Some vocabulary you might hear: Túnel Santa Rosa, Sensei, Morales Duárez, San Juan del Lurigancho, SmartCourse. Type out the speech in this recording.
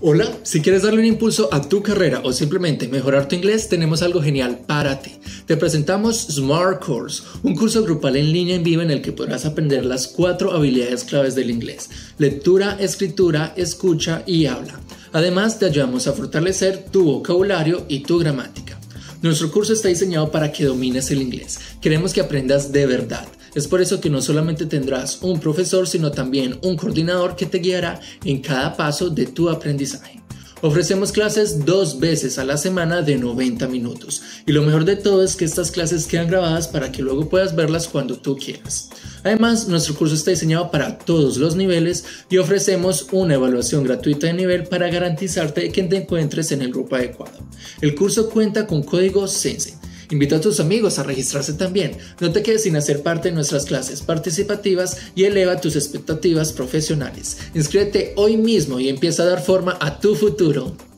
Hola, si quieres darle un impulso a tu carrera o simplemente mejorar tu inglés, tenemos algo genial para ti. Te presentamos SmartCourse, un curso grupal en línea en vivo en el que podrás aprender las 4 habilidades claves del inglés: lectura, escritura, escucha y habla. Además, te ayudamos a fortalecer tu vocabulario y tu gramática. Nuestro curso está diseñado para que domines el inglés. Queremos que aprendas de verdad. Es por eso que no solamente tendrás un profesor, sino también un coordinador que te guiará en cada paso de tu aprendizaje. Ofrecemos clases 2 veces a la semana de 90 minutos. Y lo mejor de todo es que estas clases quedan grabadas para que luego puedas verlas cuando tú quieras. Además, nuestro curso está diseñado para todos los niveles y ofrecemos una evaluación gratuita de nivel para garantizarte que te encuentres en el grupo adecuado. El curso cuenta con código Sensei. Invita a tus amigos a registrarse también. No te quedes sin hacer parte de nuestras clases participativas y eleva tus expectativas profesionales. Inscríbete hoy mismo y empieza a dar forma a tu futuro.